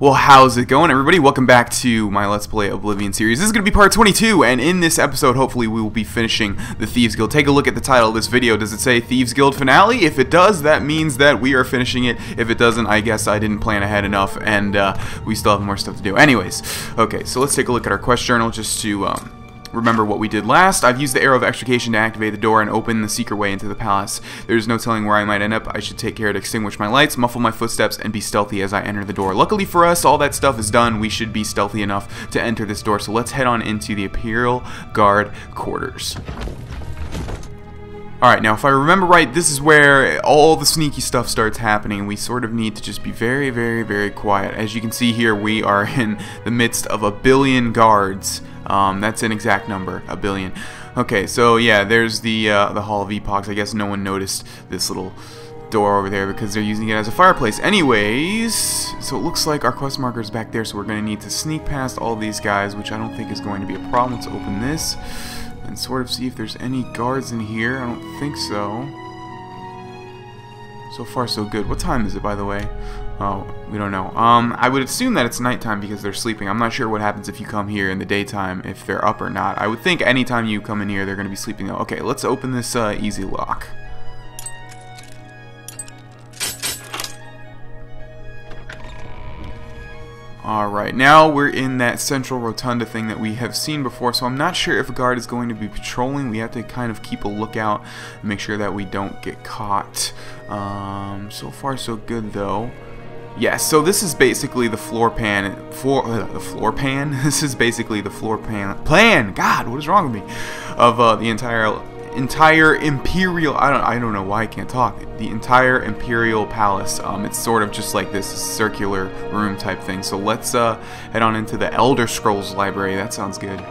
Well, how's it going, everybody? Welcome back to my Let's Play Oblivion series. This is going to be part 22, and in this episode, hopefully, we will be finishing the Thieves Guild. Take a look at the title of this video. Does it say Thieves Guild Finale? If it does, that means that we are finishing it. If it doesn't, I guess I didn't plan ahead enough, and we still have more stuff to do. Anyways, okay, so let's take a look at our quest journal just to remember what we did last. I've used the arrow of extrication to activate the door and open the secret way into the palace. There's no telling where I might end up. I should take care to extinguish my lights, muffle my footsteps, and be stealthy as I enter the door. Luckily for us, all that stuff is done. We should be stealthy enough to enter this door, so let's head on into the Imperial Guard quarters. Alright, now if I remember right, this is where all the sneaky stuff starts happening. We sort of need to just be very, very, very quiet. As you can see here, we are in the midst of 1 billion guards. That's an exact number, 1 billion. Okay, so yeah, there's the Hall of Epochs. I guess no one noticed this little door over there because they're using it as a fireplace. Anyways, so it looks like our quest marker is back there, so we're going to need to sneak past all these guys, which I don't think is going to be a problem. Let's open this and sort of see if there's any guards in here. I don't think so. So far so good. What time is it, by the way? Oh, we don't know. I would assume that it's nighttime because they're sleeping. I'm not sure what happens if you come here in the daytime, if they're up or not. I would think anytime you come in here, they're going to be sleeping though. Okay, let's open this easy lock. Alright, now we're in that central rotunda thing that we have seen before, so I'm not sure if a guard is going to be patrolling. We have to kind of keep a lookout and make sure that we don't get caught. So far so good though. Yes, so this is basically the floor plan. This is basically the floor plan. God, what is wrong with me? Of the entire Imperial. I don't know why I can't talk. The entire Imperial Palace. It's sort of just like this circular room type thing. So let's head on into the Elder Scrolls library. That sounds good.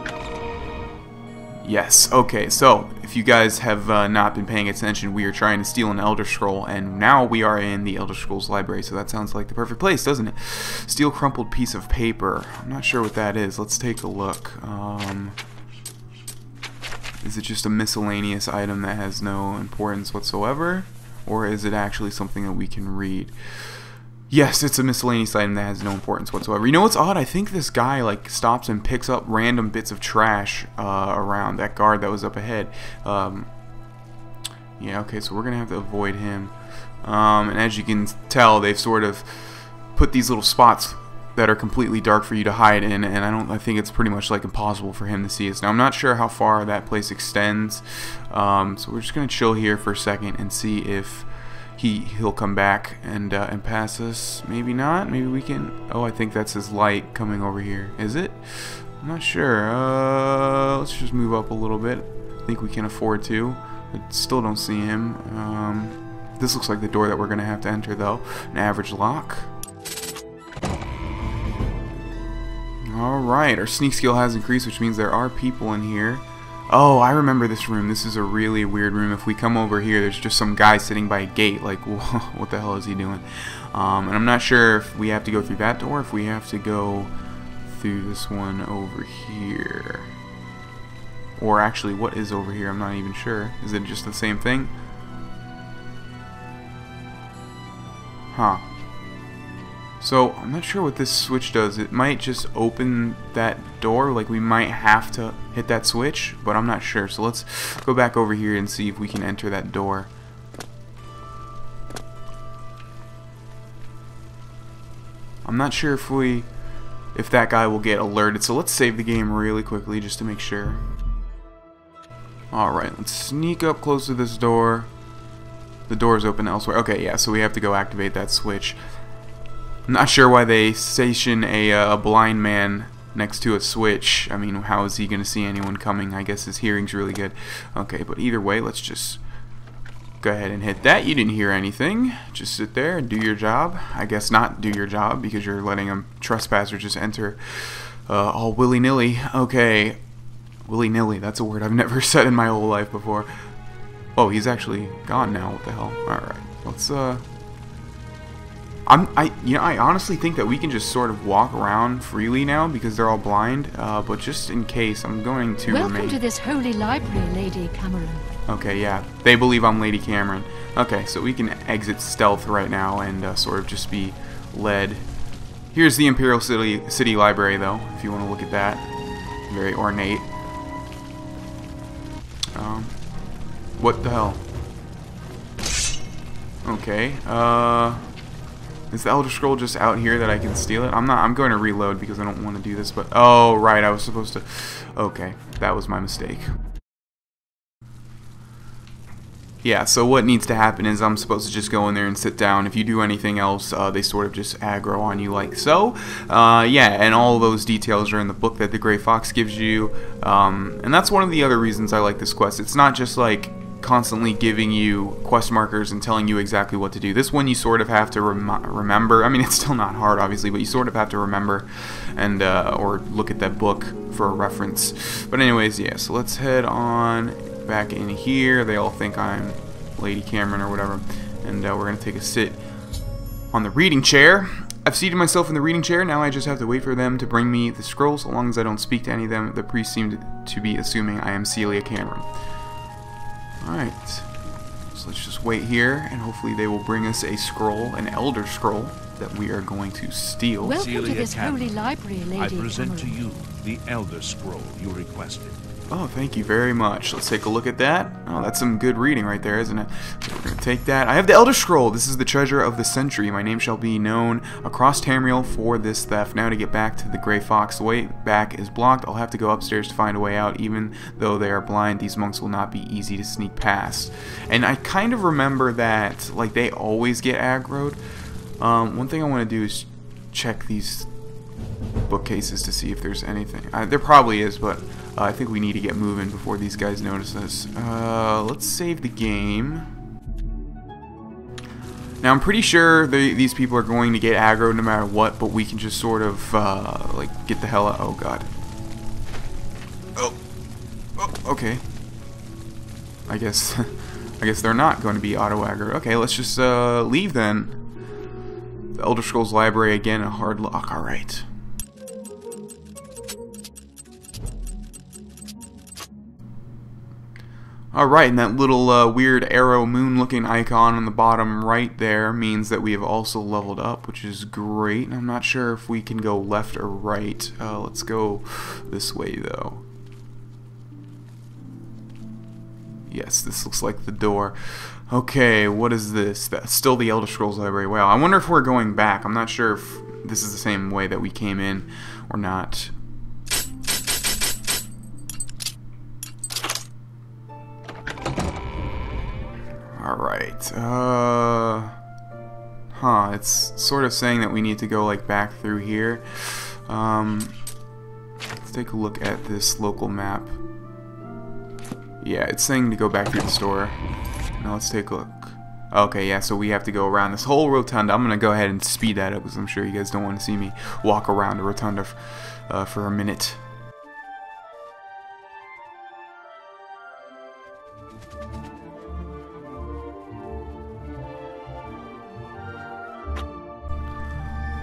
Yes, okay, so if you guys have not been paying attention, we are trying to steal an Elder Scroll, and now we are in the Elder Scrolls library, so that sounds like the perfect place, doesn't it? Steal crumpled piece of paper. I'm not sure what that is. Let's take a look. Is it just a miscellaneous item that has no importance whatsoever, or is it actually something that we can read? Yes, it's a miscellaneous item that has no importance whatsoever. You know what's odd? I think this guy like stops and picks up random bits of trash around that guard that was up ahead. Yeah, okay, so we're gonna have to avoid him. And as you can tell, they've sort of put these little spots that are completely dark for you to hide in, and I think it's pretty much like impossible for him to see us. Now I'm not sure how far that place extends, so we're just gonna chill here for a second and see if he'll come back and pass us. Maybe not. Maybe we can. Oh, I think that's his light coming over here. Is it? I'm not sure. Let's just move up a little bit. I think we can afford to. I still don't see him. This looks like the door that we're gonna have to enter though. An average lock. Alright, our sneak skill has increased, which means there are people in here. Oh, I remember this room. This is a really weird room. If we come over here, there's just some guy sitting by a gate. Like, whoa, what the hell is he doing? And I'm not sure if we have to go through that door, if we have to go through this one over here. Or actually, what is over here? I'm not even sure. Is it just the same thing? Huh. So, I'm not sure what this switch does. It might just open that door, like we might have to hit that switch, but I'm not sure. So let's go back over here and see if we can enter that door. I'm not sure if that guy will get alerted, so let's save the game really quickly just to make sure. Alright, let's sneak up close to this door. The door is open elsewhere. Okay, yeah, so we have to go activate that switch. I'm not sure why they station a blind man next to a switch. I mean, how is he going to see anyone coming? I guess his hearing's really good. Okay, but either way, let's just go ahead and hit that. You didn't hear anything. Just sit there and do your job. I guess not do your job because you're letting a trespasser just enter all willy-nilly. Okay, willy-nilly, that's a word I've never said in my whole life before. Oh, he's actually gone now. What the hell? Alright, let's... I honestly think that we can just sort of walk around freely now because they're all blind. But just in case, I'm going to remain. Welcome to this holy library, Lady Cameron. Okay, yeah, they believe I'm Lady Cameron. Okay, so we can exit stealth right now and sort of just be led Here's the Imperial City Library, though, if you want to look at that. Very ornate. What the hell? Okay, is the Elder Scroll just out here that I can steal it? I'm going to reload because I don't want to do this, but... Oh, right, I was supposed to... Okay, that was my mistake. Yeah, so what needs to happen is I'm supposed to just go in there and sit down. If you do anything else, they sort of just aggro on you like so. Yeah, and all those details are in the book that the Gray Fox gives you. And that's one of the other reasons I like this quest. It's not just like constantly giving you quest markers and telling you exactly what to do. This one you sort of have to remember. I mean, it's still not hard, obviously, but you sort of have to remember and or look at that book for a reference. But anyways, yeah, so let's head on back in here. They all think I'm Lady Cameron or whatever, and we're gonna take a sit on the reading chair. I've seated myself in the reading chair. Now I just have to wait for them to bring me the scrolls. So long as I don't speak to any of them, the priest seemed to be assuming I am Celia Cameron. Alright, so let's just wait here, and hopefully they will bring us a scroll, an elder scroll, that we are going to steal. Welcome Celia to this holy library, Lady. I present to you the elder scroll you requested. Oh, thank you very much. Let's take a look at that. Oh, that's some good reading right there, isn't it? We're going to take that. I have the Elder Scroll. This is the treasure of the century. My name shall be known across Tamriel for this theft. Now to get back to the Gray Fox. The way back is blocked. I'll have to go upstairs to find a way out. Even though they are blind, these monks will not be easy to sneak past. And I kind of remember that, like, they always get aggroed. One thing I want to do is check these bookcases to see if there's anything. There probably is, but I think we need to get moving before these guys notice us. Let's save the game. Now I'm pretty sure these people are going to get aggro no matter what, but we can just sort of like get the hell out. Oh god. Oh okay. I guess they're not going to be auto aggro. Okay, let's just leave then. The Elder Scrolls Library again, a hard lock. All right. Alright, and that little weird arrow moon looking icon on the bottom right there means that we have also leveled up, which is great. And I'm not sure if we can go left or right. Let's go this way though. Yes, this looks like the door. Okay, what is this? That's still the Elder Scrolls Library. Wow, I wonder if we're going back. I'm not sure if this is the same way that we came in or not. Alright, it's sort of saying that we need to go, like, back through here. Let's take a look at this local map. Yeah, it's saying to go back through the store. Now let's take a look. Okay, yeah, so we have to go around this whole rotunda. I'm gonna go ahead and speed that up, because I'm sure you guys don't want to see me walk around the rotunda for a minute.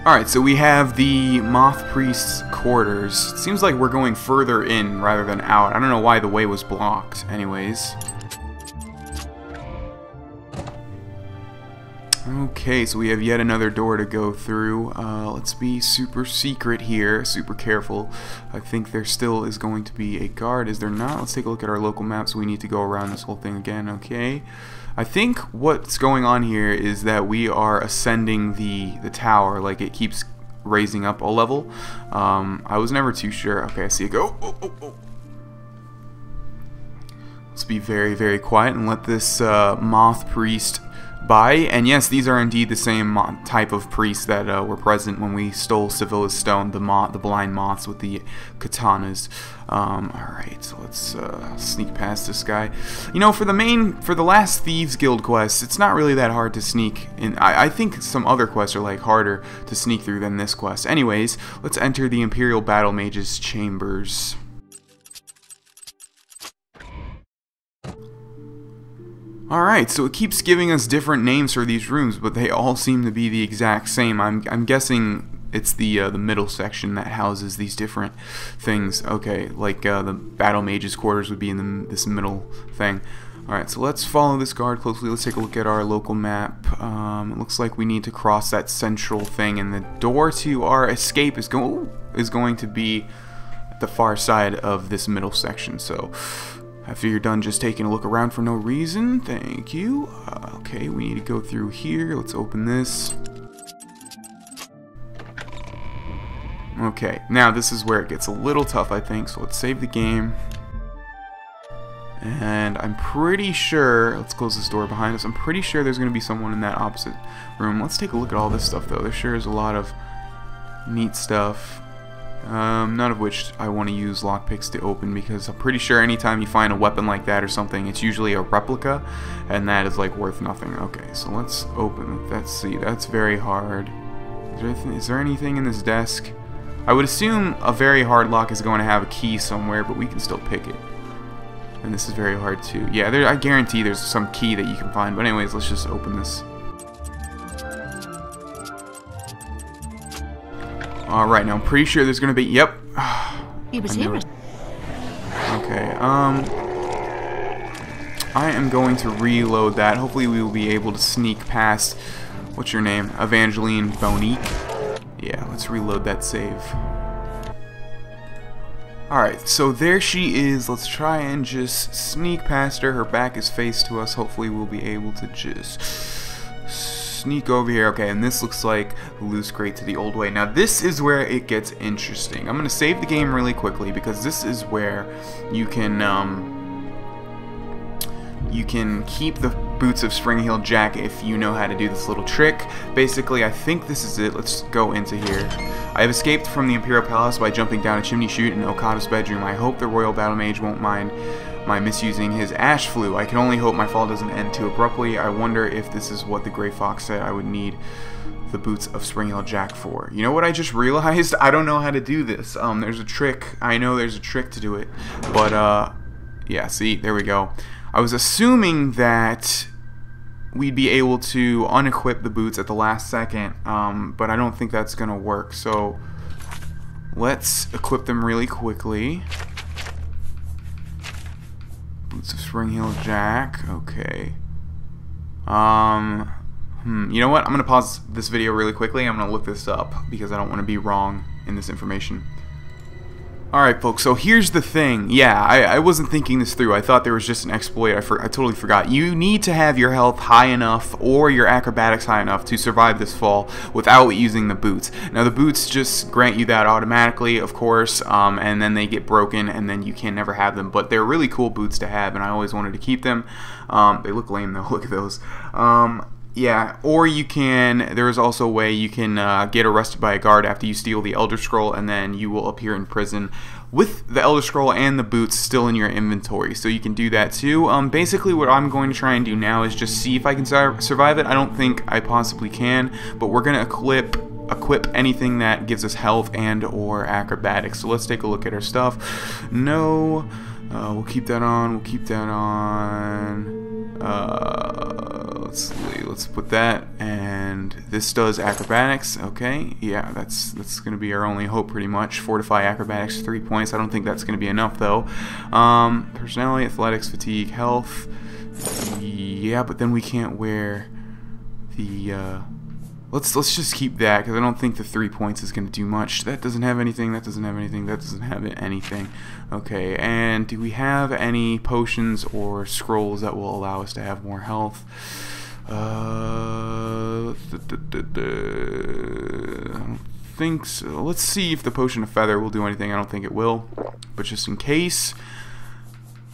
Alright, so we have the Moth Priest's quarters. It seems like we're going further in rather than out. I don't know why the way was blocked, anyways. Okay, so we have yet another door to go through. Let's be super secret here, super careful. I think there still is going to be a guard. Is there not? Let's take a look at our local map, so we need to go around this whole thing again, okay. I think what's going on here is that we are ascending the tower, like it keeps raising up a level. I was never too sure. Okay, I see it go. Oh. Let's be very, very quiet and let this moth priest by. And yes, these are indeed the same type of priests that were present when we stole Sevilla's Stone, the blind moths with the katanas. Alright, so let's sneak past this guy. You know, for the last Thieves Guild quest, it's not really that hard to sneak in. I think some other quests are like harder to sneak through than this quest. Anyways, let's enter the Imperial Battle Mage's chambers. Alright, so it keeps giving us different names for these rooms, but they all seem to be the exact same. I'm guessing it's the middle section that houses these different things. Okay, like the Battle Mage's quarters would be in this middle thing. Alright, so let's follow this guard closely. Let's take a look at our local map. It looks like we need to cross that central thing, and the door to our escape is going to be at the far side of this middle section. So after you're done just taking a look around for no reason, thank you. Okay, we need to go through here. Let's open this. Okay, now this is where it gets a little tough, I think, so let's save the game. And I'm pretty sure, let's close this door behind us, I'm pretty sure there's going to be someone in that opposite room. Let's take a look at all this stuff though, there sure is a lot of neat stuff. None of which I want to use lockpicks to open, because I'm pretty sure anytime you find a weapon like that or something, it's usually a replica, and that is like worth nothing. Okay, so let's open it, let's see, that's very hard. Is there anything in this desk? I would assume a very hard lock is going to have a key somewhere, but we can still pick it. And this is very hard too. Yeah, I guarantee there's some key that you can find. But anyways, let's just open this. Alright, now I'm pretty sure there's going to be... Yep. He was here. Okay, I am going to reload that. Hopefully we will be able to sneak past... What's your name? Evangeline Bonique. Yeah, let's reload that save. Alright, so there she is. Let's try and just sneak past her. Her back is faced to us. Hopefully we'll be able to just sneak over here. Okay, and this looks like the loose crate to the old way. Now this is where it gets interesting. I'm going to save the game really quickly because this is where you can keep the Boots of Springheel Jack if you know how to do this little trick. Basically, I think this is it. Let's go into here. I have escaped from the Imperial Palace by jumping down a chimney chute in Okada's bedroom. I hope the Royal Battle Mage won't mind my misusing his ash flu. I can only hope my fall doesn't end too abruptly. I wonder if this is what the Gray Fox said I would need the Boots of Springheel Jack for. You know what I just realized? I don't know how to do this. There's a trick. I know there's a trick to do it. But, yeah, see? There we go. I was assuming that we'd be able to unequip the boots at the last second, but I don't think that's going to work. So let's equip them really quickly. Boots of Springheel Jack. Okay. You know what? I'm going to pause this video really quickly. I'm going to look this up because I don't want to be wrong in this information. Alright folks, so here's the thing. Yeah, I wasn't thinking this through. I thought there was just an exploit. I totally forgot. You need to have your health high enough or your acrobatics high enough to survive this fall without using the boots. Now the boots just grant you that automatically, of course, and then they get broken and then you can never have them. But they're really cool boots to have and I always wanted to keep them. They look lame though. Look at those. Yeah, or you can, there is also a way you can get arrested by a guard after you steal the Elder Scroll, and then you will appear in prison with the Elder Scroll and the boots still in your inventory, so you can do that too. Basically what I'm going to try and do now is just see if I can survive it. I don't think I possibly can, but we're going to equip anything that gives us health and or acrobatics. So let's take a look at our stuff. No, we'll keep that on, let's put that, and this does acrobatics. Okay, yeah, that's gonna be our only hope pretty much. Fortify acrobatics 3 points. I don't think that's gonna be enough though. Personality, athletics, fatigue, health. Yeah, but then we can't wear the let's just keep that because I don't think the 3 points is gonna do much. That doesn't have anything, that doesn't have anything, that doesn't have anything. Okay, and do we have any potions or scrolls that will allow us to have more health? I don't think so. Let's see if the potion of feather will do anything. I don't think it will, but just in case.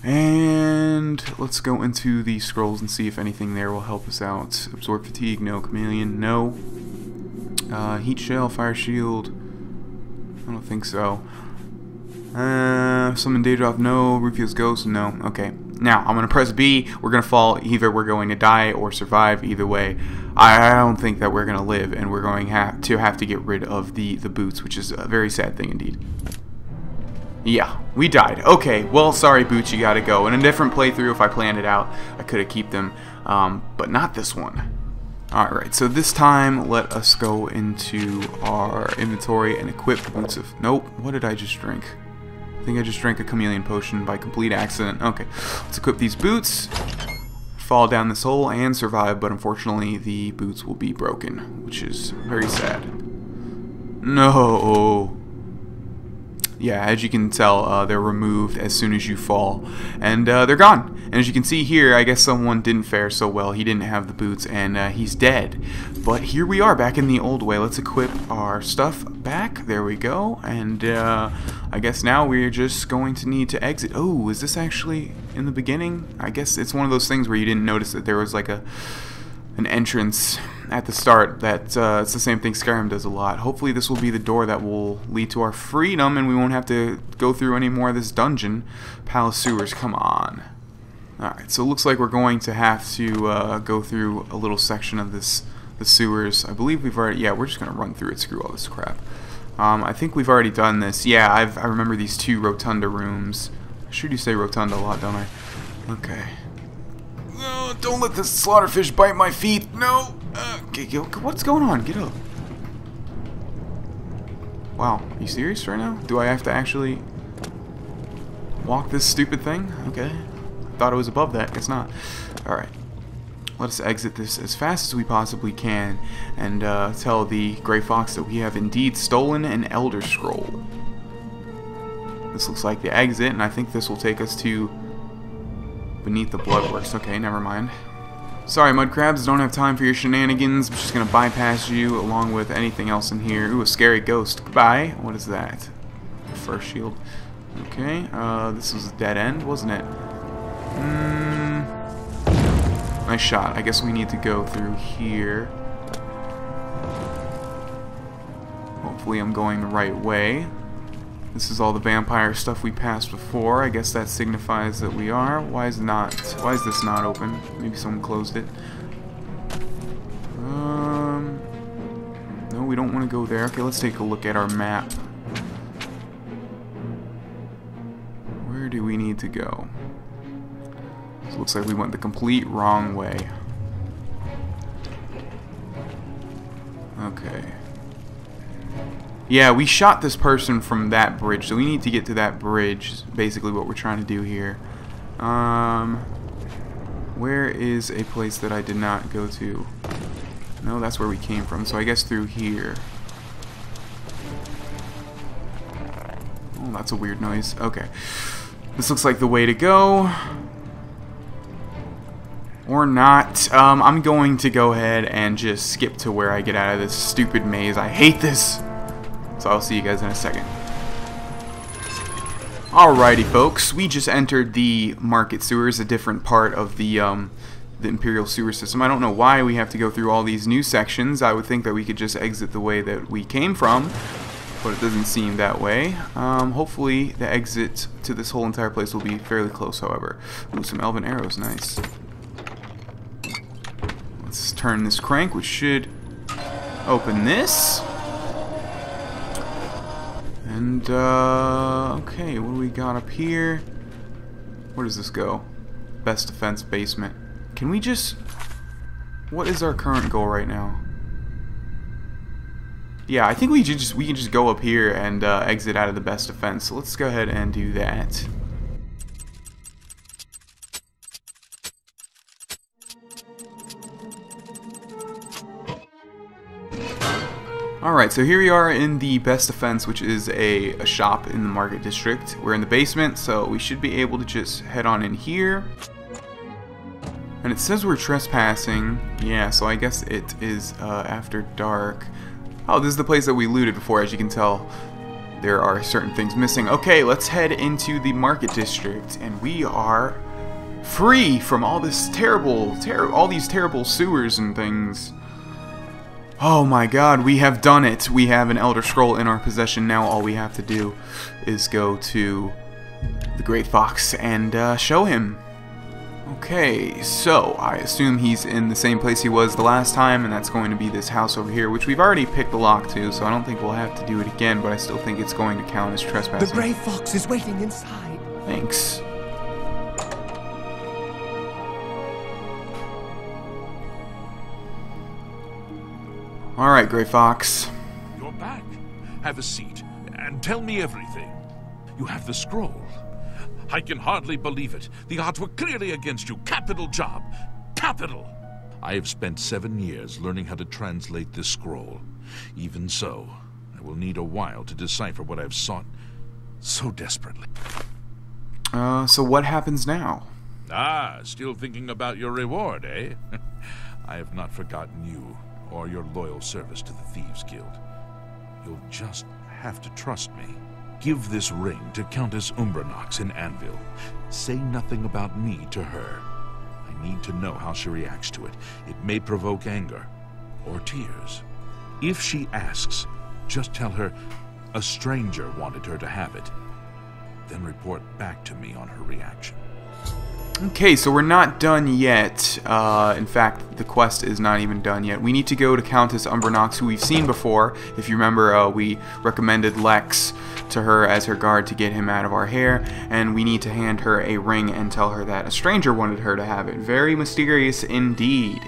And let's go into the scrolls and see if anything there will help us out. Absorb fatigue, no. Chameleon, no. Heat shell, fire shield, I don't think so. Summon Dareloth, no. Rufio's ghost, no. Okay. Now, I'm going to press B, we're going to fall, either we're going to die or survive, either way. I don't think that we're going to live, and we're going to have to get rid of the boots, which is a very sad thing indeed. Yeah, we died. Okay, well, sorry boots, you got to go. In a different playthrough, if I planned it out, I could have kept them, but not this one. Alright, so this time, let us go into our inventory and equip the boots of... Nope, what did I just drink? I think I just drank a chameleon potion by complete accident. Okay, let's equip these boots. fall down this hole and survive, but unfortunately the boots will be broken, which is very sad. No. Yeah, as you can tell, they're removed as soon as you fall, and they're gone. And as you can see here, I guess someone didn't fare so well. He didn't have the boots, and he's dead. But here we are, back in the old way. Let's equip our stuff back. There we go. And I guess now we're just going to need to exit. Oh, is this actually in the beginning? I guess it's one of those things where you didn't notice that there was like an entrance at the start. That it's the same thing Skyrim does a lot. Hopefully this will be the door that will lead to our freedom, and we won't have to go through any more of this dungeon. Palace sewers, come on. Alright, so it looks like we're going to have to go through a little section of the sewers. I believe we've already... yeah, we're just going to run through it. Screw all this crap. I think we've already done this. Yeah, I remember these two rotunda rooms. I sure do say rotunda a lot, don't I? Okay. No, don't let this slaughterfish bite my feet. No. What's going on? Get up. Wow. Are you serious right now? Do I have to actually walk this stupid thing? Okay. I thought it was above that. It's not. Alright. Let us exit this as fast as we possibly can and tell the Gray Fox that we have indeed stolen an Elder Scroll. This looks like the exit, and I think this will take us to beneath the bloodworks. Okay, never mind. Sorry, mud crabs, don't have time for your shenanigans. I'm just gonna bypass you along with anything else in here. Ooh, a scary ghost. Goodbye. What is that? A fur shield. Okay, this was a dead end, wasn't it? Nice shot. I guess we need to go through here. Hopefully I'm going the right way. This is all the vampire stuff we passed before. I guess that signifies that we are. Why is this not open? Maybe someone closed it. No, we don't want to go there. Okay, let's take a look at our map. Where do we need to go? This looks like we went the complete wrong way. Okay. Yeah, we shot this person from that bridge, so we need to get to that bridge, is basically what we're trying to do here. Where is a place that I did not go to? No, that's where we came from, so I guess through here. Oh, that's a weird noise. Okay. This looks like the way to go. Or not. I'm going to go ahead and just skip to where I get out of this stupid maze. I hate this! So I'll see you guys in a second. Alrighty, folks. We just entered the market sewers, a different part of the Imperial sewer system. I don't know why we have to go through all these new sections. I would think that we could just exit the way that we came from, but it doesn't seem that way. Hopefully, the exit to this whole entire place will be fairly close, however. Ooh, some elven arrows. Nice. Let's turn this crank, which should open this. And, okay, what do we got up here? Where does this go? Best Defense Basement. Can we just... what is our current goal right now? Yeah, I think we can just go up here and exit out of the Best Defense. So let's go ahead and do that. Alright, so here we are in the Best Defense, which is a shop in the Market District. We're in the basement, so we should be able to just head on in here. And it says we're trespassing. Yeah, so I guess it is after dark. Oh, this is the place that we looted before. As you can tell, there are certain things missing. Okay, let's head into the Market District, and we are free from all this terrible sewers and things. Oh my god, we have done it. We have an Elder Scroll in our possession. Now all we have to do is go to the Gray Fox and show him. Okay, so I assume he's in the same place he was the last time, and that's going to be this house over here, which we've already picked the lock to, so I don't think we'll have to do it again, but I still think it's going to count as trespassing. The Gray Fox is waiting inside. Thanks. Alright, Gray Fox. You're back. Have a seat, and tell me everything. You have the scroll. I can hardly believe it. The odds were clearly against you. Capital job. Capital! I have spent 7 years learning how to translate this scroll. Even so, I will need a while to decipher what I have sought so desperately. So what happens now? Ah, still thinking about your reward, eh? I have not forgotten you or your loyal service to the Thieves Guild. You'll just have to trust me. Give this ring to Countess Umbranox in Anvil. Say nothing about me to her. I need to know how she reacts to it. It may provoke anger or tears. If she asks, just tell her a stranger wanted her to have it. Then report back to me on her reaction. Okay, so we're not done yet. In fact, the quest is not even done yet. We need to go to Countess Umbranox, who we've seen before. If you remember, we recommended Lex to her as her guard to get him out of our hair, and we need to hand her a ring and tell her that a stranger wanted her to have it. Very mysterious indeed.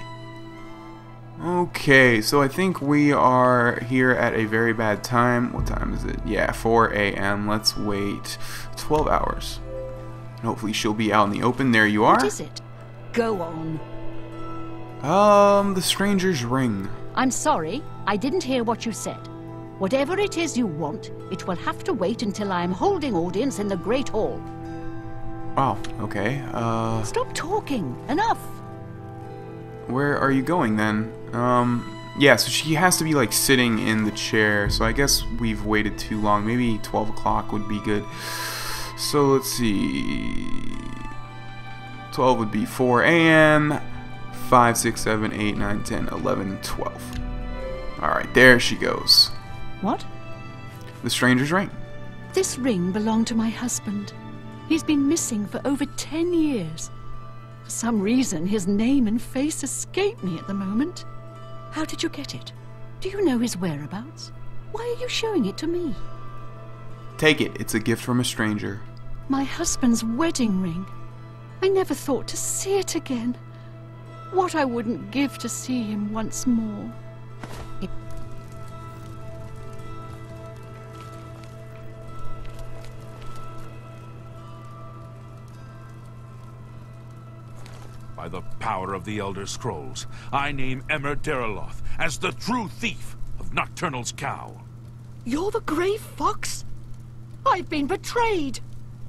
Okay, so I think we are here at a very bad time. What time is it? Yeah, 4 a.m. Let's wait 12 hours. Hopefully she'll be out in the open. There you are. What is it? Go on. The stranger's ring. I'm sorry, I didn't hear what you said. Whatever it is you want, it will have to wait until I am holding audience in the Great Hall. Oh, okay. Stop talking. Enough. Where are you going then? Yeah, so she has to be like sitting in the chair. So I guess we've waited too long. Maybe 12 o'clock would be good. So let's see, 12 would be 4 a.m., 5, 6, 7, 8, 9, 10, 11, 12. Alright, there she goes. What? The stranger's ring. This ring belonged to my husband. He's been missing for over 10 years. For some reason, his name and face escape me at the moment. How did you get it? Do you know his whereabouts? Why are you showing it to me? Take it. It's a gift from a stranger. My husband's wedding ring. I never thought to see it again. What I wouldn't give to see him once more. By the power of the Elder Scrolls, I name Emer Dareloth as the true thief of Nocturnal's Cowl. You're the Gray Fox? I've been betrayed!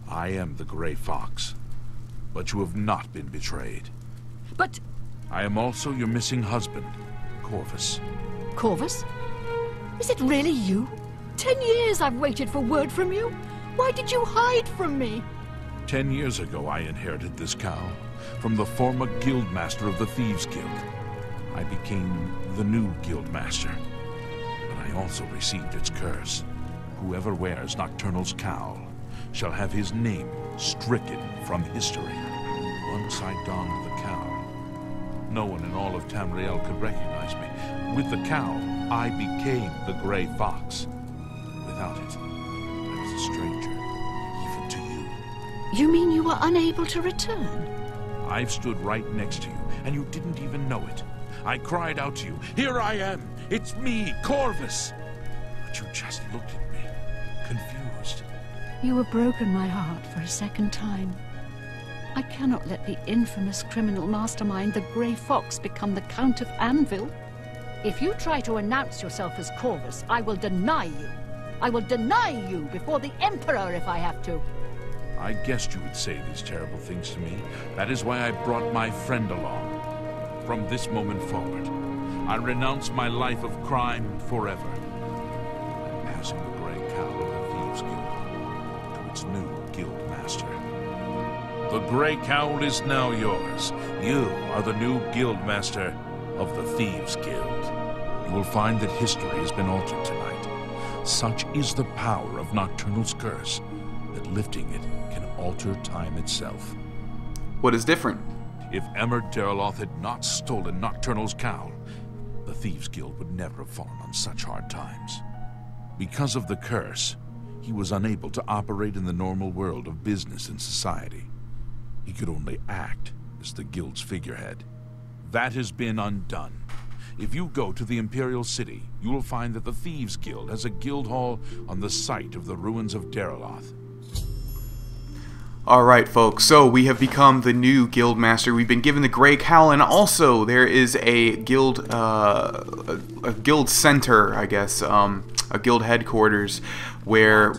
I am the Gray Fox, but you have not been betrayed. But... I am also your missing husband, Corvus. Corvus? Is it really you? 10 years I've waited for word from you. Why did you hide from me? 10 years ago I inherited this cowl from the former guildmaster of the Thieves Guild. I became the new guildmaster, but I also received its curse. Whoever wears Nocturnal's Cowl shall have his name stricken from history. Once I donned the cowl, no one in all of Tamriel could recognize me. With the cowl, I became the Gray Fox. Without it, I was a stranger, even to you. You mean you were unable to return? I've stood right next to you, and you didn't even know it. I cried out to you, "Here I am! It's me, Corvus!" But you just looked at me. Confused. You have broken my heart for a second time. I cannot let the infamous criminal mastermind, the Grey Fox, become the Count of Anvil. If you try to announce yourself as Corvus, I will deny you. I will deny you before the Emperor if I have to. I guessed you would say these terrible things to me. That is why I brought my friend along. From this moment forward, I renounce my life of crime forever. I'm passing the Grey Cowl. New guildmaster. The Grey Cowl is now yours. You are the new guildmaster of the Thieves Guild. You will find that history has been altered tonight. Such is the power of Nocturnal's curse that lifting it can alter time itself. What is different? If Emer Dareloth had not stolen Nocturnal's Cowl, the Thieves Guild would never have fallen on such hard times. Because of the curse, he was unable to operate in the normal world of business and society. He could only act as the guild's figurehead. That has been undone. If you go to the Imperial City, you will find that the Thieves Guild has a guild hall on the site of the ruins of Dareloth. Alright folks, so we have become the new guild master. We've been given the Gray Cowl, and also there is a guild guild center, I guess, a guild headquarters where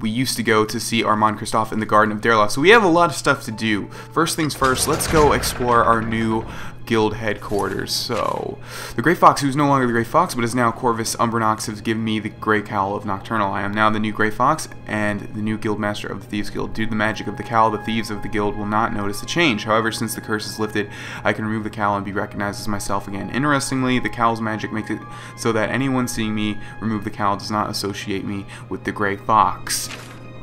we used to go to see Armand Christophe in the Garden of Dareloth. So we have a lot of stuff to do. First things first, let's go explore our new guild headquarters. So the Gray Fox, who's no longer the Gray Fox but is now Corvus Umbranox, has given me the Gray Cowl of Nocturnal. I am now the new Gray Fox and the new guild master of the Thieves Guild. Due to the magic of the cowl, the thieves of the guild will not notice the change. However, since the curse is lifted, I can remove the cowl and be recognized as myself again. Interestingly, the cowl's magic makes it so that anyone seeing me remove the cowl does not associate me with the Gray Fox.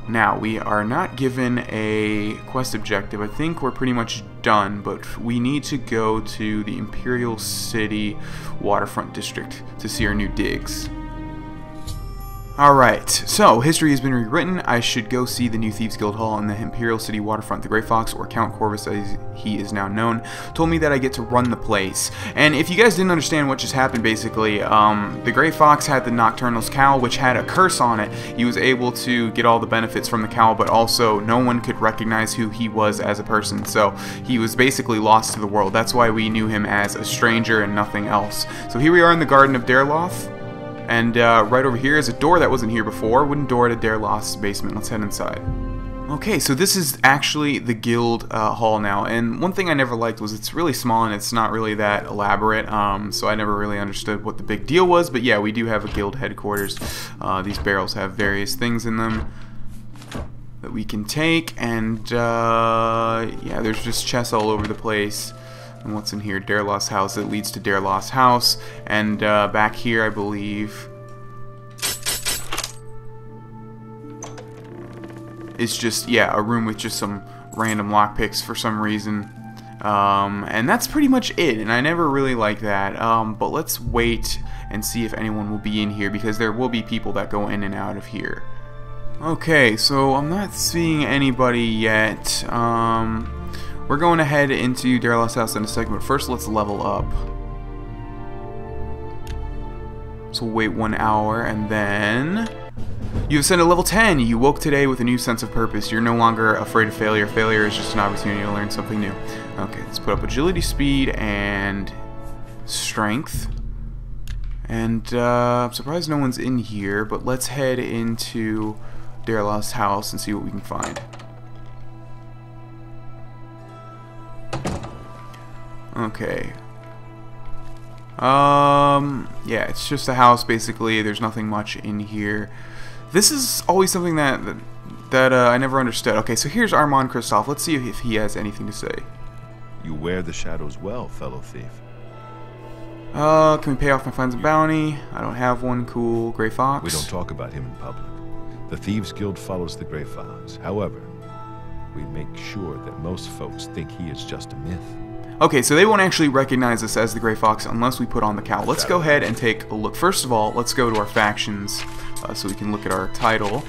Now, we are not given a quest objective. I think we're pretty much done, but we need to go to the Imperial City Waterfront District to see our new digs. Alright, so history has been rewritten. I should go see the new Thieves Guild Hall in the Imperial City Waterfront. The Grey Fox, or Count Corvus as he is now known, told me that I get to run the place. And if you guys didn't understand what just happened, basically, the Grey Fox had the Nocturnal's Cowl, which had a curse on it. He was able to get all the benefits from the cowl, but also no one could recognize who he was as a person. So he was basically lost to the world. That's why we knew him as a stranger and nothing else. So here we are in the Garden of Dareloth. And right over here is a door that wasn't here before. Wooden door to Dareloth's basement. Let's head inside. Okay, so this is actually the guild hall now, and one thing I never liked was it's really small and it's not really that elaborate, so I never really understood what the big deal was, but yeah, we do have a guild headquarters. These barrels have various things in them that we can take, and yeah, there's just chests all over the place. And what's in here? Dareloth's House. It leads to Dareloth's House. And back here, I believe, it's just, yeah, a room with just some random lockpicks for some reason. And that's pretty much it, and I never really like that. But let's wait and see if anyone will be in here, because there will be people that go in and out of here. Okay, so I'm not seeing anybody yet. We're going to head into Dareloth's house in a second, but first let's level up. So we'll wait 1 hour, and then you have ascended level 10. You woke today with a new sense of purpose. You're no longer afraid of failure. Failure is just an opportunity to learn something new. Okay, let's put up agility, speed, and strength. And I'm surprised no one's in here, but let's head into Dareloth's house and see what we can find. Okay. Yeah, it's just a house, basically. There's nothing much in here. This is always something that I never understood. Okay, so here's Armand Christophe. Let's see if he has anything to say. You wear the shadows well, fellow thief. Can we pay off my fines and bounty? I don't have one. Cool. Gray Fox. We don't talk about him in public. The Thieves Guild follows the Gray Fox. However, we make sure that most folks think he is just a myth. Okay, so they won't actually recognize us as the Gray Fox unless we put on the cowl. Let's go ahead and take a look. First of all, let's go to our factions so we can look at our title.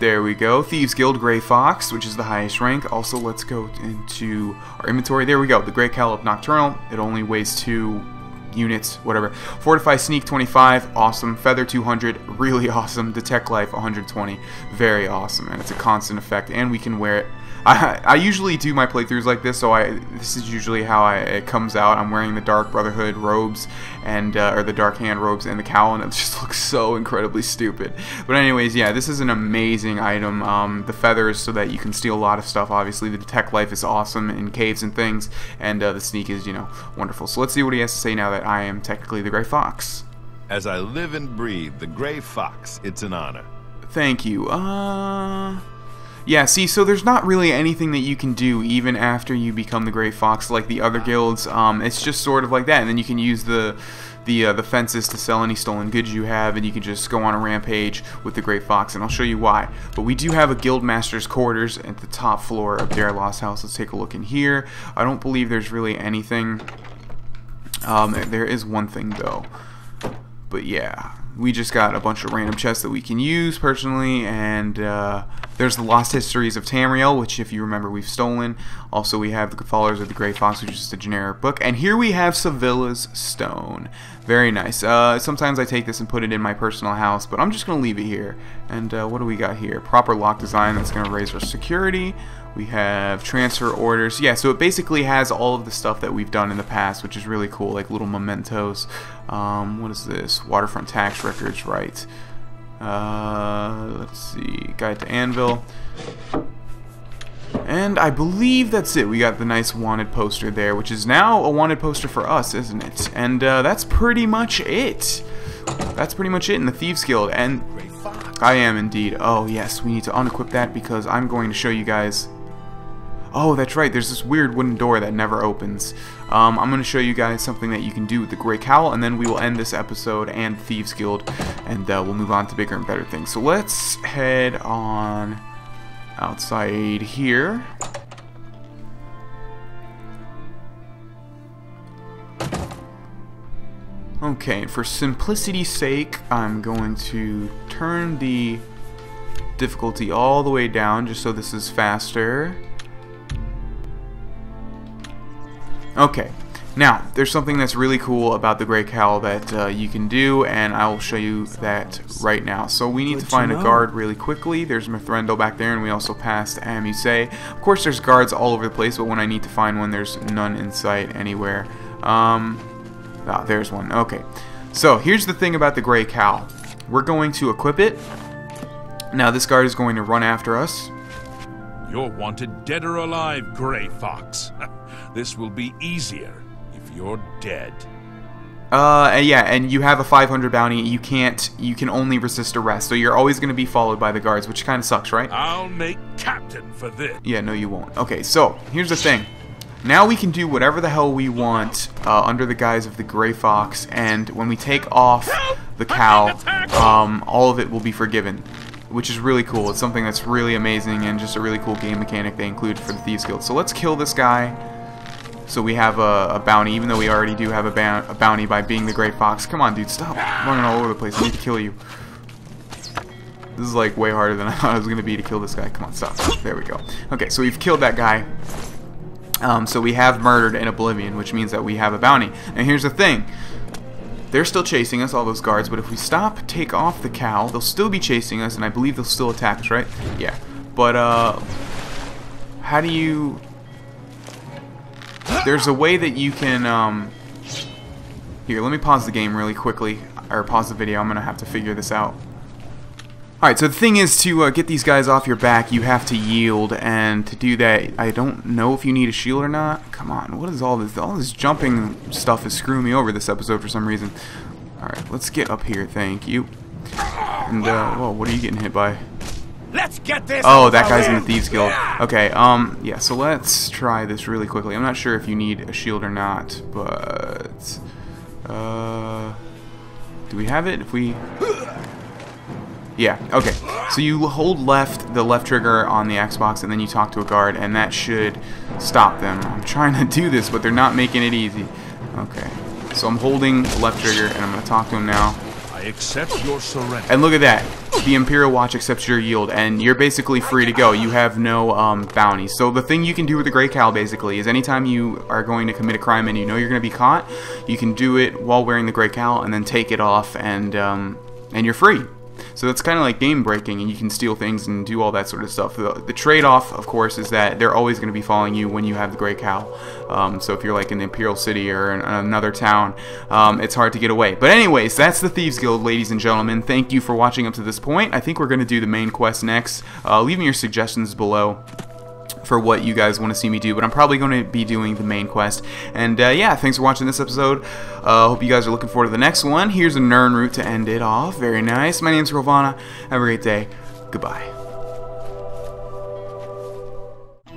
There we go. Thieves Guild Gray Fox, which is the highest rank. Also, let's go into our inventory. There we go. The Gray Cowl of Nocturnal. It only weighs 2 units, whatever. Fortify Sneak 25, awesome. Feather 200, really awesome. Detect Life 120, very awesome. And it's a constant effect, and we can wear it. I usually do my playthroughs like this, so this is usually how it comes out. I'm wearing the Dark Brotherhood robes, and or the Dark Hand robes, and the cowl, and it just looks so incredibly stupid. But anyways, yeah, this is an amazing item. The feathers, so that you can steal a lot of stuff, obviously. The Detect Life is awesome in caves and things, and the Sneak is, you know, wonderful. So let's see what he has to say now that I am technically the Gray Fox. As I live and breathe, the Gray Fox, it's an honor. Thank you. Yeah, see, so there's not really anything that you can do even after you become the Gray Fox like the other guilds. It's just sort of like that, and then you can use the fences to sell any stolen goods you have, and you can just go on a rampage with the Gray Fox, and I'll show you why. But we do have a guildmaster's quarters at the top floor of Dareloth's house. Let's take a look in here. I don't believe there's really anything. There is one thing, though. But yeah, we just got a bunch of random chests that we can use personally, and there's the Lost Histories of Tamriel, which if you remember we've stolen. Also we have the Followers of the Grey Fox, which is just a generic book, and here we have Sevilla's Stone. Very nice. Sometimes I take this and put it in my personal house, but I'm just going to leave it here. And what do we got here? Proper lock design, that's going to raise our security. We have transfer orders. Yeah, so it basically has all of the stuff that we've done in the past, which is really cool, like little mementos. What is this? Waterfront tax records, right. Let's see. Guide to Anvil. And I believe that's it. We got the nice wanted poster there, which is now a wanted poster for us, isn't it? And that's pretty much it. That's pretty much it in the Thieves Guild. And I am indeed. Oh, yes. We need to unequip that because I'm going to show you guys... Oh, that's right. There's this weird wooden door that never opens. I'm going to show you guys something that you can do with the Gray Cowl, and then we will end this episode and Thieves Guild, and we'll move on to bigger and better things. So let's head on outside here. Okay, for simplicity's sake, I'm going to turn the difficulty all the way down just so this is faster. Okay, now there's something that's really cool about the Gray Cowl that you can do, and I will show you that right now. So we need to find a guard really quickly. There's Mithrendil back there, and we also passed Amusei. Of course, there's guards all over the place, but when I need to find one, there's none in sight anywhere. Ah, there's one. Okay, so here's the thing about the Gray Cowl. We're going to equip it. Now this guard is going to run after us. You're wanted dead or alive, Gray Fox. This will be easier if you're dead. Yeah, and you have a 500 bounty. You can only resist arrest, so you're always going to be followed by the guards, which kind of sucks, right? I'll make captain for this. Yeah, no, you won't. Okay, so here's the thing. Now we can do whatever the hell we want under the guise of the Gray Fox, and when we take off the cowl, all of it will be forgiven, which is really cool. It's something that's really amazing and just a really cool game mechanic they included for the Thieves Guild. So let's kill this guy so we have a bounty, even though we already do have a bounty by being the Gray Fox. Come on, dude, stop running all over the place. I need to kill you. This is like way harder than I thought it was going to be to kill this guy. Come on, stop. There we go. Okay, so we've killed that guy. So we have murdered in Oblivion, which means that we have a bounty. And here's the thing. They're still chasing us, all those guards, but if we stop, take off the cowl, they'll still be chasing us, and I believe they'll still attack us, right? Yeah. But, how do you... There's a way that you can, Here, let me pause the game really quickly, or pause the video, I'm gonna have to figure this out. Alright, so the thing is, to get these guys off your back, you have to yield, and to do that, I don't know if you need a shield or not. Come on, what is all this? All this jumping stuff is screwing me over this episode for some reason. Alright, let's get up here, thank you. And, whoa, what are you getting hit by? Let's get this! Oh, that guy's in the Thieves Guild. Okay, yeah, so let's try this really quickly. I'm not sure if you need a shield or not, but... do we have it? If we... Yeah, okay. So you hold left, the left trigger on the Xbox, and then you talk to a guard, and that should stop them. I'm trying to do this, but they're not making it easy. Okay. So I'm holding the left trigger, and I'm going to talk to him now. I accept your surrender. And look at that. The Imperial Watch accepts your yield, and you're basically free to go. You have no bounty. So the thing you can do with the Gray Cowl, basically, is anytime you are going to commit a crime and you know you're going to be caught, you can do it while wearing the Gray Cowl, and then take it off, and you're free. So that's kind of like game breaking, and you can steal things and do all that sort of stuff. The trade-off, of course, is that they're always going to be following you when you have the Gray Cowl. So if you're like in the Imperial City or in another town, it's hard to get away. But anyways, that's the Thieves Guild, ladies and gentlemen. Thank you for watching up to this point. I think we're going to do the main quest next. Leave me your suggestions below for what you guys want to see me do, but I'm probably going to be doing the main quest. And yeah, thanks for watching this episode. Hope you guys are looking forward to the next one. Here's a Nurn route to end it off. Very nice. My name's Grohlvana. Have a great day. Goodbye.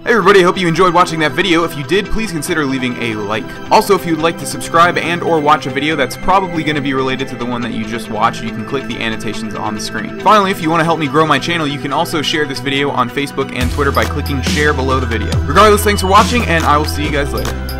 Hey everybody, I hope you enjoyed watching that video. If you did, please consider leaving a like. Also, if you'd like to subscribe and or watch a video that's probably going to be related to the one that you just watched, you can click the annotations on the screen. Finally, if you want to help me grow my channel, you can also share this video on Facebook and Twitter by clicking share below the video. Regardless, thanks for watching, and I will see you guys later.